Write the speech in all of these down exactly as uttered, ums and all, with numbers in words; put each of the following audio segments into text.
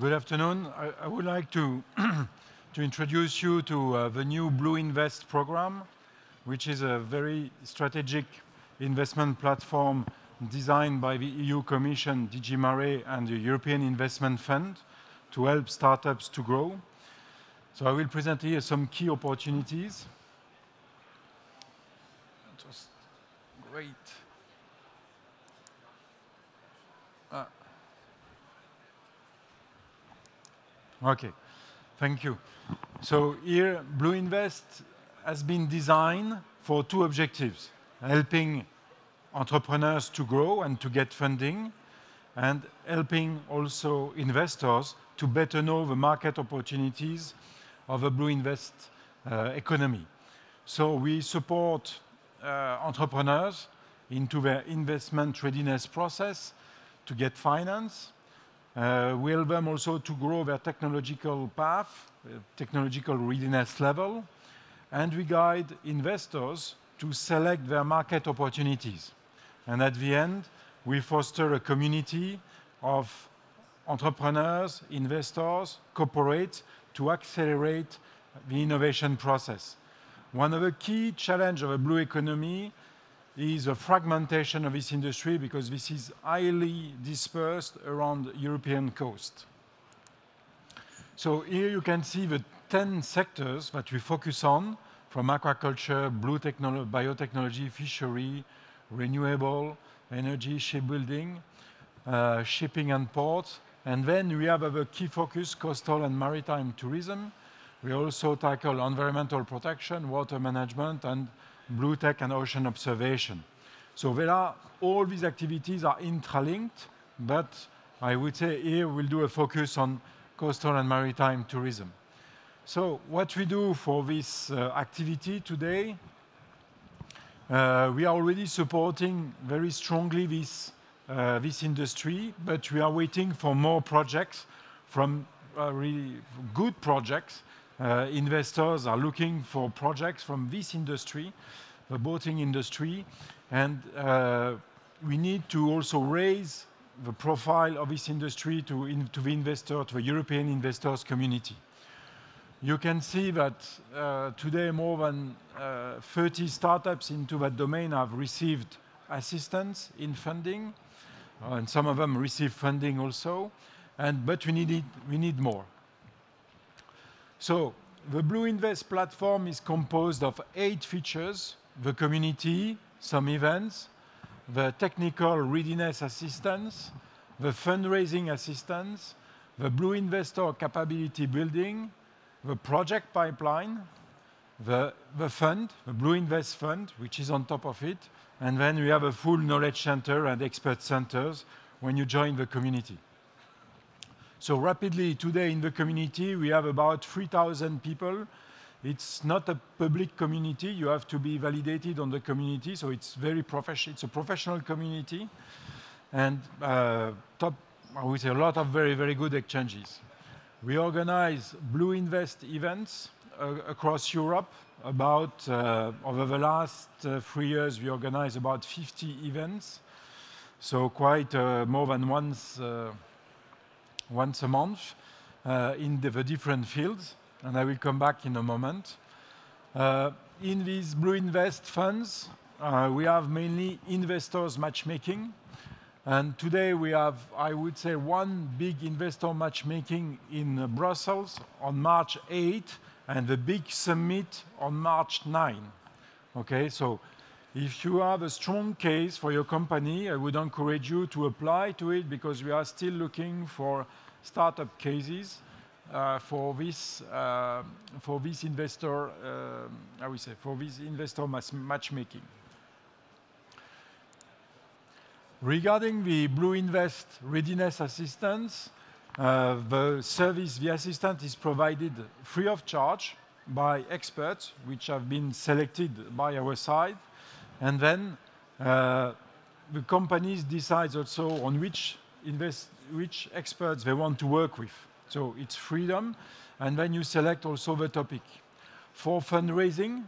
Good afternoon. I, I would like to, to introduce you to uh, the new Blue Invest program, which is a very strategic investment platform designed by the E U Commission, D G Mare, and the European Investment Fund to help startups to grow. So I will present here some key opportunities. Just great. Ah. Okay, thank you. So here, Blue Invest has been designed for two objectives: helping entrepreneurs to grow and to get funding, and helping also investors to better know the market opportunities of a Blue Invest uh, economy. So we support uh, entrepreneurs into their investment readiness process to get finance. Uh, we help them also to grow their technological path, uh, technological readiness level, and we guide investors to select their market opportunities. And at the end, we foster a community of entrepreneurs, investors, corporates to accelerate the innovation process. One of the key challenges of a blue economy is the fragmentation of this industry, because this is highly dispersed around the European coast. So here you can see the ten sectors that we focus on, from aquaculture, blue technology, biotechnology, fishery, renewable energy, shipbuilding, uh, shipping and ports. And then we have a key focus, coastal and maritime tourism. We also tackle environmental protection, water management, and blue tech and ocean observation. So there are, all these activities are interlinked, but I would say here we'll do a focus on coastal and maritime tourism. So what we do for this uh, activity today, uh, we are already supporting very strongly this, uh, this industry, but we are waiting for more projects, from uh, really good projects. Uh, investors are looking for projects from this industry, the boating industry, and uh, we need to also raise the profile of this industry to, in, to the investor, to the European investors community. You can see that uh, today more than uh, thirty startups into that domain have received assistance in funding, uh, and some of them receive funding also, and, but we need, it, we need more. So the Blue Invest platform is composed of eight features: the community, some events, the technical readiness assistance, the fundraising assistance, the Blue Investor capability building, the project pipeline, the, the fund, the Blue Invest Fund, which is on top of it, and then we have a full knowledge center and expert centers when you join the community. So rapidly, today in the community, we have about three thousand people. It's not a public community. You have to be validated on the community, so it's very professional. It's a professional community. And uh, top, I would say a lot of very, very good exchanges. We organize Blue Invest events uh, across Europe. About, uh, over the last uh, three years, we organized about fifty events. So quite uh, more than once, uh, once a month uh, in the, the different fields, and I will come back in a moment. Uh, in these Blue Invest funds, uh, we have mainly investors matchmaking, and today we have, I would say, one big investor matchmaking in uh, Brussels on March eighth, and the big summit on March ninth. Okay, so if you have a strong case for your company, I would encourage you to apply to it, because we are still looking for startup cases uh, for this uh, for this investor. Uh, I would say for this investor matchmaking. Regarding the Blue Invest readiness assistance, uh, the service, the assistance is provided free of charge by experts, which have been selected by our side. And then uh, the companies decide also on which, invest, which experts they want to work with. So it's freedom, and then you select also the topic. For fundraising,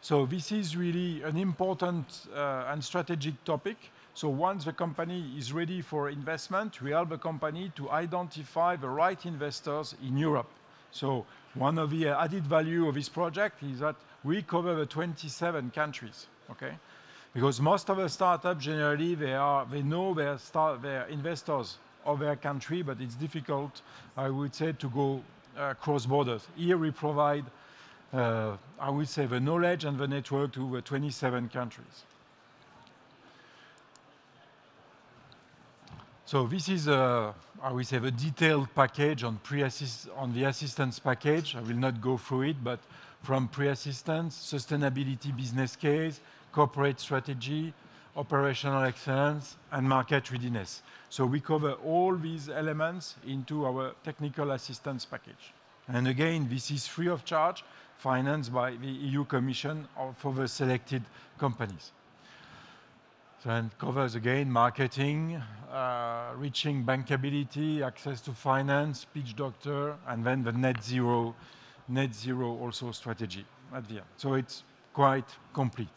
so this is really an important uh, and strategic topic. So once the company is ready for investment, we help the company to identify the right investors in Europe. So one of the added value of this project is that we cover the twenty-seven countries, okay? Because most of the startups, generally, they, are, they know their, start, their investors of their country, but it's difficult, I would say, to go uh, cross-borders. Here we provide, uh, I would say, the knowledge and the network to the twenty-seven countries. So this is, uh, I will say, a detailed package on, pre-assist on the assistance package. I will not go through it, but from pre-assistance, sustainability business case, corporate strategy, operational excellence, and market readiness. So we cover all these elements into our technical assistance package. And again, this is free of charge, financed by the E U Commission for the selected companies. And covers again marketing, uh, reaching bankability, access to finance, pitch doctor, and then the net zero, net zero also strategy at the end. So it's quite complete.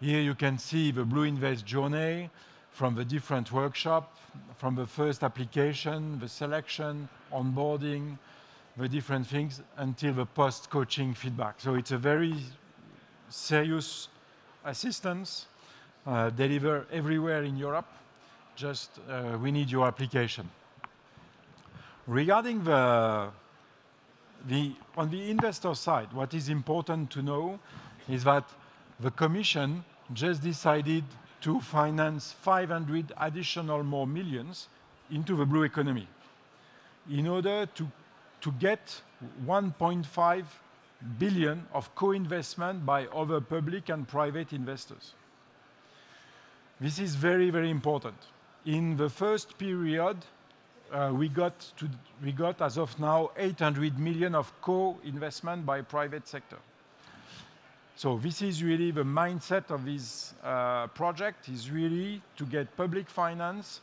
Here you can see the Blue Invest journey from the different workshops, from the first application, the selection, onboarding, the different things until the post-coaching feedback. So it's a very serious assistance. Uh, deliver everywhere in Europe, just uh, we need your application. Regarding the, the, on the investor side, what is important to know is that the Commission just decided to finance five hundred additional more millions into the blue economy in order to, to get one point five billion of co-investment by other public and private investors. This is very, very important. In the first period, uh, we, got to, we got, as of now, eight hundred million of co-investment by private sector. So this is really the mindset of this uh, project, is really to get public finance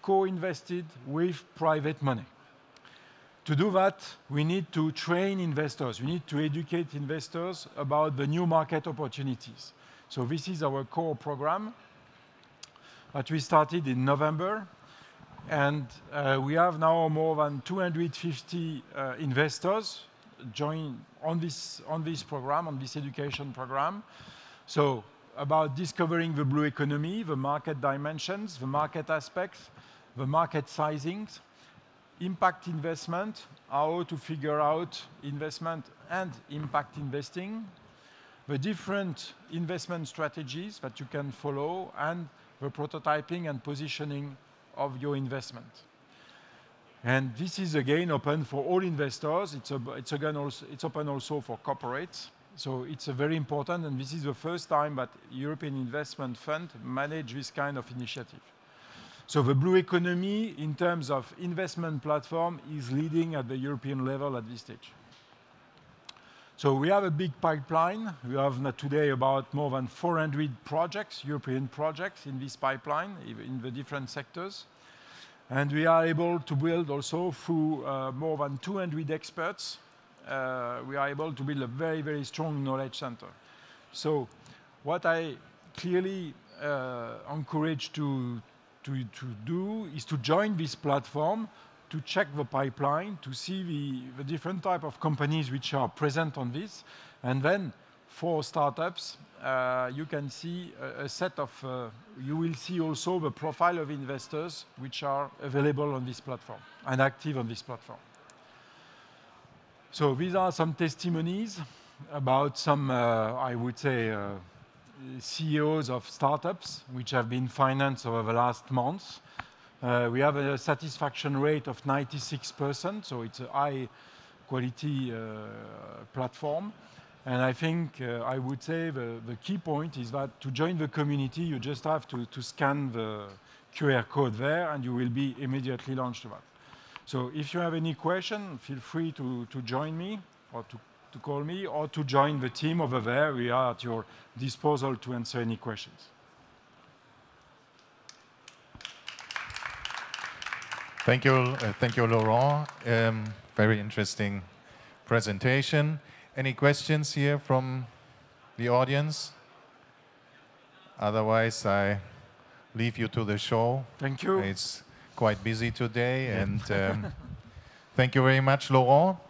co-invested with private money. To do that, we need to train investors. We need to educate investors about the new market opportunities. So this is our core program that we started in November, and uh, we have now more than two hundred fifty uh, investors join on this, on this program, on this education program. So about discovering the blue economy, the market dimensions, the market aspects, the market sizings, impact investment, how to figure out investment and impact investing, the different investment strategies that you can follow, and the prototyping and positioning of your investment. And this is again open for all investors. It's, a, it's again also, it's open also for corporates. So it's a very important, and this is the first time that European Investment Fund manage this kind of initiative. So the blue economy in terms of investment platform is leading at the European level at this stage. So we have a big pipeline. We have today about more than four hundred projects, European projects in this pipeline, in the different sectors. And we are able to build also through uh, more than two hundred experts, uh, we are able to build a very, very strong knowledge center. So what I clearly uh, encourage to, to, to do is to join this platform, to check the pipeline, to see the, the different type of companies which are present on this. And then for startups, uh, you can see a, a set of, uh, you will see also the profile of investors which are available on this platform and active on this platform. So these are some testimonies about some, uh, I would say, uh, C E Os of startups which have been financed over the last months. Uh, we have a satisfaction rate of ninety-six percent, so it's a high-quality uh, platform. And I think, uh, I would say, the, the key point is that to join the community, you just have to, to scan the Q R code there, and you will be immediately launched to that. So if you have any question, feel free to, to join me, or to, to call me, or to join the team over there. We are at your disposal to answer any questions. Thank you, uh, thank you, Laurent. Um, very interesting presentation. Any questions here from the audience? Otherwise, I leave you to the show. Thank you. It's quite busy today, yeah. and um, thank you very much, Laurent.